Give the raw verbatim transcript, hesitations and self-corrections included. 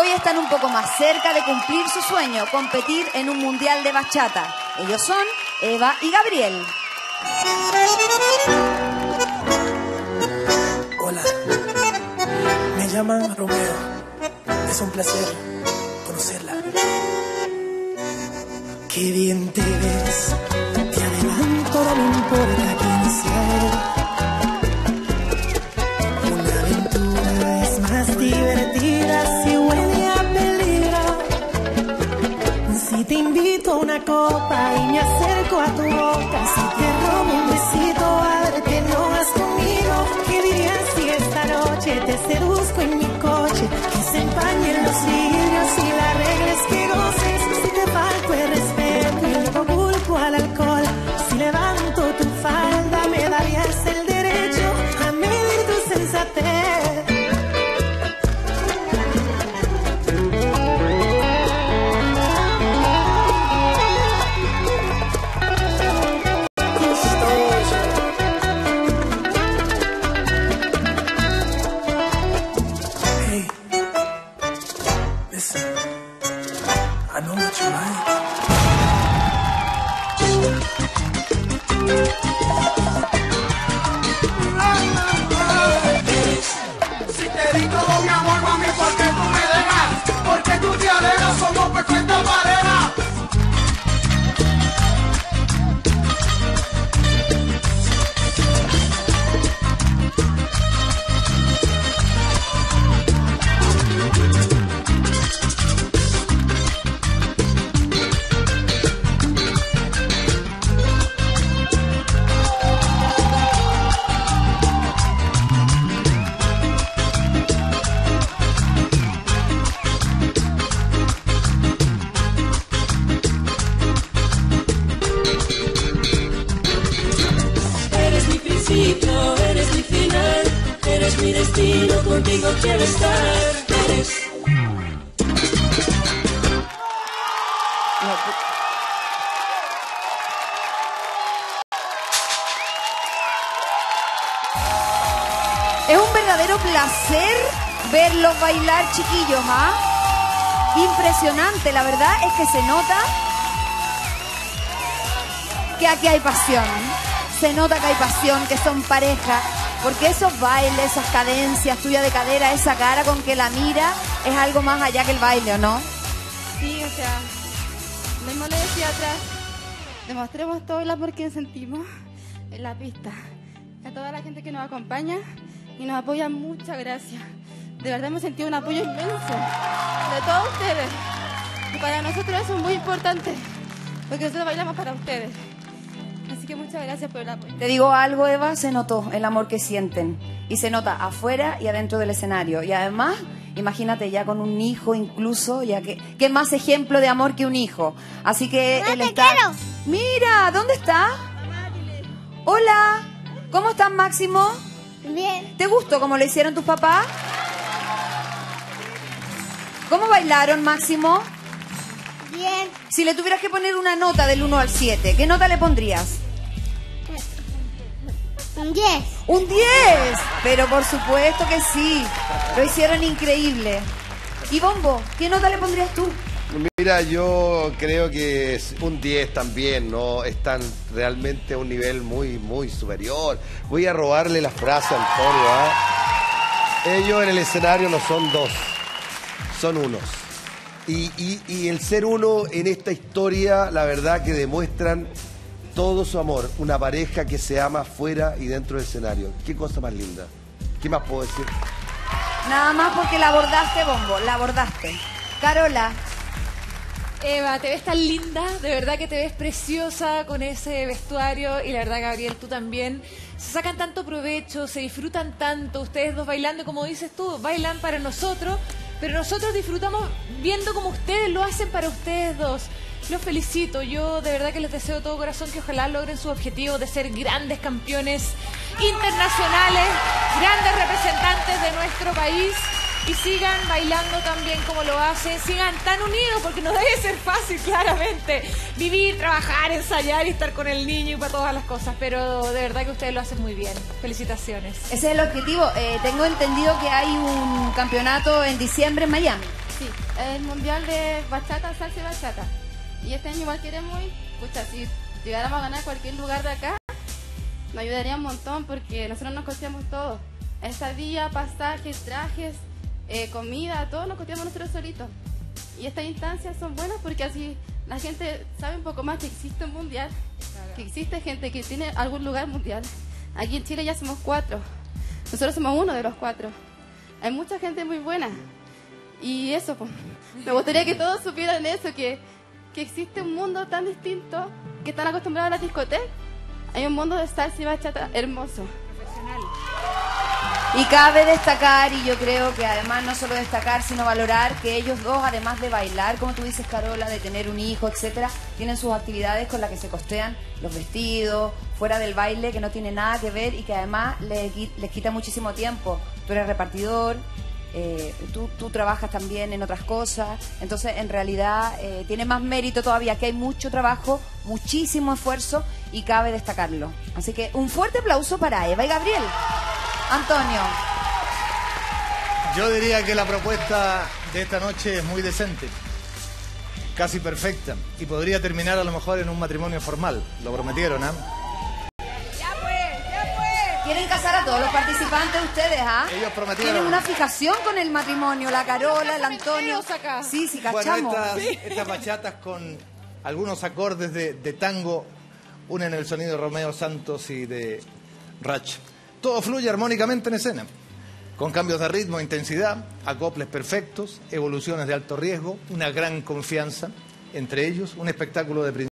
hoy están un poco más cerca de cumplir su sueño, competir en un mundial de bachata. Ellos son Eva y Gabriel. Hola, me llaman Romeo. Es un placer conocerla. Qué bien te ves, te adelanto, no me importa quién sea. Te invito a una copa y me acerco a tu boca. Si te robo un besito, ahora te enojas conmigo. ¿Qué dirías si esta noche te seduzco en mi coche? Que se empañen los vidrios y la regla es que goces. Si te falto el respeto y le conculco al alcohol, si levanto tu falda me darías el derecho a medir tu sensatez. Bailar, chiquillos, ¿ah? Impresionante, la verdad es que se nota que aquí hay pasión, se nota que hay pasión, que son pareja, porque esos bailes, esas cadencias tuya de cadera, esa cara con que la mira, es algo más allá que el baile, ¿o no? Sí, o sea, mismo le decía atrás, demostremos todo el amor que sentimos en la pista, a toda la gente que nos acompaña y nos apoya, muchas gracias. De verdad hemos sentido un apoyo inmenso de todos ustedes. Y para nosotros eso es muy importante, porque nosotros bailamos para ustedes. Así que muchas gracias por el apoyo. Te digo algo, Eva, se notó el amor que sienten. Y se nota afuera y adentro del escenario. Y además, imagínate ya con un hijo incluso, ya que qué más ejemplo de amor que un hijo. Así que no, el estar... quiero. Mira, ¿dónde está? Mamá, dile. Hola, ¿cómo estás, Máximo? Bien. ¿Te gustó como lo hicieron tus papás? ¿Cómo bailaron, Máximo? Bien. Si le tuvieras que poner una nota del uno al siete, ¿qué nota le pondrías? Un diez. ¡Un diez! Pero por supuesto que sí. Lo hicieron increíble. Y Bombo, ¿qué nota le pondrías tú? Mira, yo creo que es un diez también, ¿no? Están realmente a un nivel muy, muy superior. Voy a robarle la frase al Antonio, ¿eh? Ellos en el escenario no son dos. Son unos. Y, y, y el ser uno en esta historia, la verdad que demuestran todo su amor. Una pareja que se ama fuera y dentro del escenario. Qué cosa más linda. ¿Qué más puedo decir? Nada más porque la abordaste, Bombo. La abordaste. Carola. Eva, te ves tan linda. De verdad que te ves preciosa con ese vestuario. Y la verdad, Gabriel, tú también. Se sacan tanto provecho, se disfrutan tanto. Ustedes dos bailando, como dices tú, bailan para nosotros. Pero nosotros disfrutamos viendo como ustedes lo hacen para ustedes dos. Los felicito, yo de verdad que les deseo de todo corazón que ojalá logren su objetivo de ser grandes campeones internacionales, grandes representantes de nuestro país. Y sigan bailando también como lo hacen, sigan tan unidos porque no debe ser fácil claramente vivir, trabajar, ensayar y estar con el niño y para todas las cosas, pero de verdad que ustedes lo hacen muy bien, felicitaciones. Ese es el objetivo, eh, tengo entendido que hay un campeonato en diciembre en Miami. Sí. el mundial de bachata, salsa y bachata. Y este año igual queremos ir, pucha, si llegáramos a ganar cualquier lugar de acá, nos ayudaría un montón porque nosotros nos costeamos todo. Estadía, pasajes, trajes, eh, comida, todo nos costeamos nosotros solitos. Y estas instancias son buenas porque así la gente sabe un poco más que existe un mundial, que existe gente que tiene algún lugar mundial. Aquí en Chile ya somos cuatro, nosotros somos uno de los cuatro. Hay mucha gente muy buena y eso, pues, me gustaría que todos supieran eso, que, que existe un mundo tan distinto, que están acostumbrados a las discotecas. Hay un mundo de salsa y bachata hermoso. Profesional. Y cabe destacar, y yo creo que además no solo destacar, sino valorar que ellos dos, además de bailar, como tú dices, Carola, de tener un hijo, etcétera, tienen sus actividades con las que se costean los vestidos, fuera del baile, que no tiene nada que ver y que además les, les quita muchísimo tiempo. Tú eres repartidor, eh, tú, tú trabajas también en otras cosas, entonces en realidad eh, tiene más mérito todavía, que hay mucho trabajo, muchísimo esfuerzo y cabe destacarlo. Así que un fuerte aplauso para Eva y Gabriel. Antonio. Yo diría que la propuesta de esta noche es muy decente, casi perfecta, y podría terminar a lo mejor en un matrimonio formal. Lo prometieron, ¿ah? ¿eh? Ya pues, ya pues. Quieren casar a todos los participantes ustedes, ¿ah? ¿eh? Ellos prometieron. Tienen una fijación con el matrimonio, la Carola, el Antonio. Sí, sí, cachamos. Bueno, estas, sí. estas bachatas con algunos acordes de, de tango unen el sonido de Romeo Santos y de Racha. Todo fluye armónicamente en escena, con cambios de ritmo e intensidad, acoples perfectos, evoluciones de alto riesgo, una gran confianza entre ellos, un espectáculo de principio.